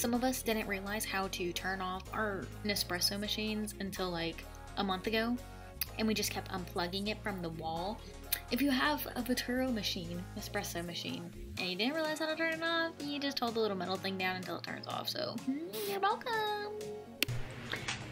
Some of us didn't realize how to turn off our Nespresso machines until like a month ago, and we just kept unplugging it from the wall. If you have a Vertuo machine, Nespresso machine, and you didn't realize how to turn it off, you just hold the little metal thing down until it turns off, so you're welcome!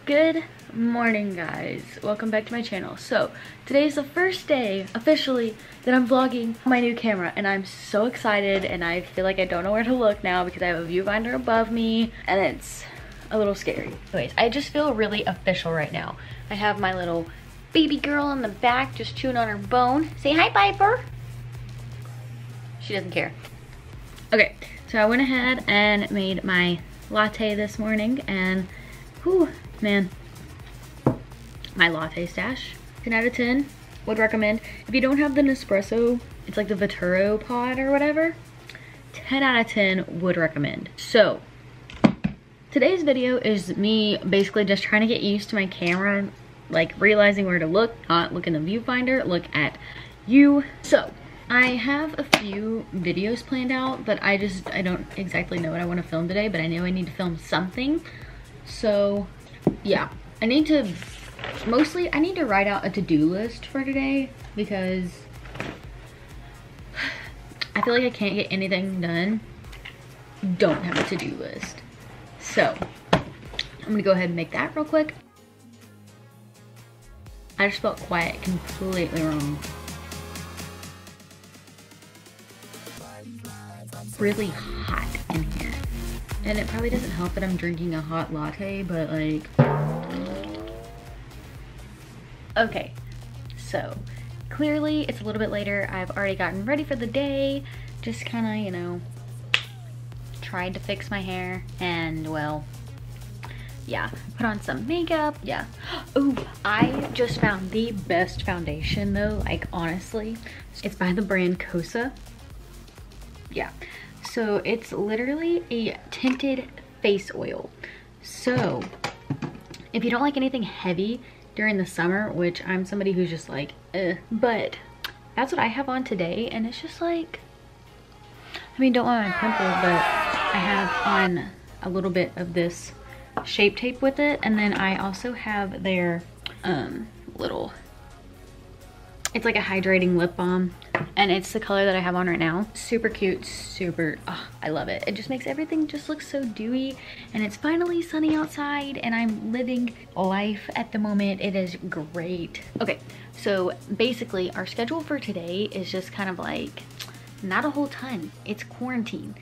Good morning, guys. Welcome back to my channel. So, today is the first day, officially, that I'm vlogging my new camera, and I'm so excited, and I feel like I don't know where to look now because I have a viewfinder above me, and it's a little scary. Anyways, I just feel really official right now. I have my little baby girl in the back just chewing on her bone. Say hi, Piper. She doesn't care. Okay, so I went ahead and made my latte this morning, and whew, man, my latte stash, 10 out of 10, would recommend. If you don't have the Nespresso, it's like the Vertuo pod or whatever, 10 out of 10 would recommend. So, today's video is me basically just trying to get used to my camera, like realizing where to look, not look in the viewfinder, look at you. So, I have a few videos planned out, but I don't exactly know what I want to film today, but I know I need to film something. So, yeah, I need to write out a to-do list for today because I feel like I can't get anything done. Don't have a to-do list. So, I'm gonna go ahead and make that real quick. I just felt quiet completely wrong. Really hot in here. And it probably doesn't help that I'm drinking a hot latte, but like... Okay, so clearly it's a little bit later. I've already gotten ready for the day. Just kinda, you know, tried to fix my hair and well, yeah, put on some makeup, yeah. Ooh, I just found the best foundation though, like honestly. It's by the brand Kosa. Yeah, so it's literally a tinted face oil. So, if you don't like anything heavy during the summer, which I'm somebody who's just like, ugh, but that's what I have on today, and it's just like, I mean, don't want my pimple, but I have on a little bit of this Shape Tape with it, and then I also have their little, it's like a hydrating lip balm, and it's the color that I have on right now. Super cute, super, oh, I love it. It just makes everything just look so dewy, and it's finally sunny outside, and I'm living life at the moment. It is great. Okay, so basically our schedule for today is just kind of like not a whole ton. It's quarantine.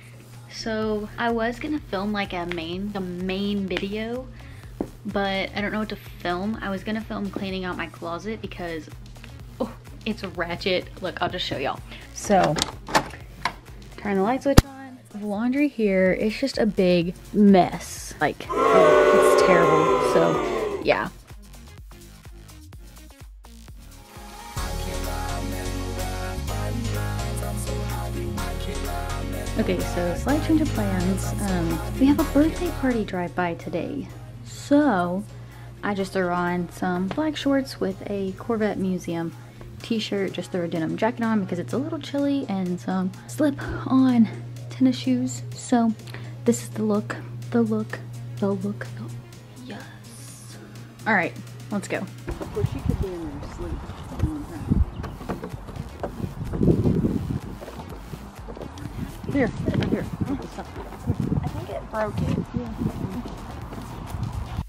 So I was gonna film like the main video, but I don't know what to film. I was gonna film cleaning out my closet because, oh, it's ratchet. Look, I'll just show y'all. So, turn the light switch on. The laundry here, it's just a big mess. Like, oh, it's terrible, so yeah. Okay, so slight change of plans. We have a birthday party drive-by today. So, I just threw on some black shorts with a Corvette Museum t-shirt. Just threw a denim jacket on because it's a little chilly and some slip-on tennis shoes. So, this is the look, the look, the look. Oh, yes. All right, let's go. Of course, you could be in your sleep. Here, here. I think it broke it. Yeah.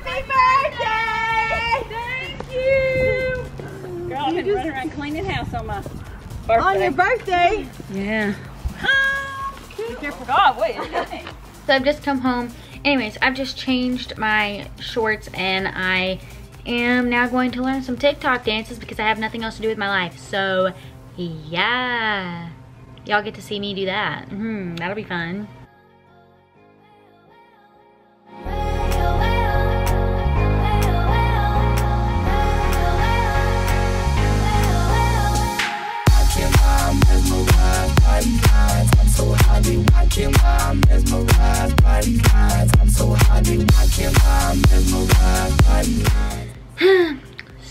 Happy birthday! Thank you! Girl, I've been running around cleaning house on my birthday. On your birthday? Yeah. You forgot what you're doing. So I've just come home. Anyways, I've just changed my shorts and I am now going to learn some TikTok dances because I have nothing else to do with my life. So, yeah. Y'all get to see me do that. That'll be fun.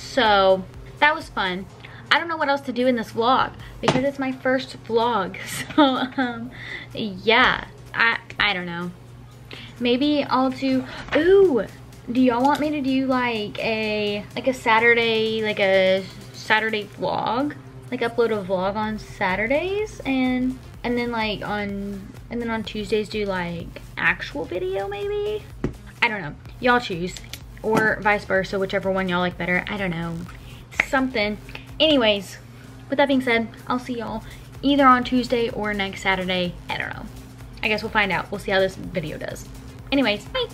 So, that was fun. I don't know what else to do in this vlog because it's my first vlog, so yeah, I don't know. Maybe I'll do, ooh, do y'all want me to do like a Saturday vlog? Like upload a vlog on Saturdays and then on Tuesdays do like actual video maybe? I don't know, y'all choose, or vice versa, whichever one y'all like better, I don't know, something. Anyways, with that being said, I'll see y'all either on Tuesday or next Saturday, I don't know. I guess we'll find out, we'll see how this video does. Anyways, bye.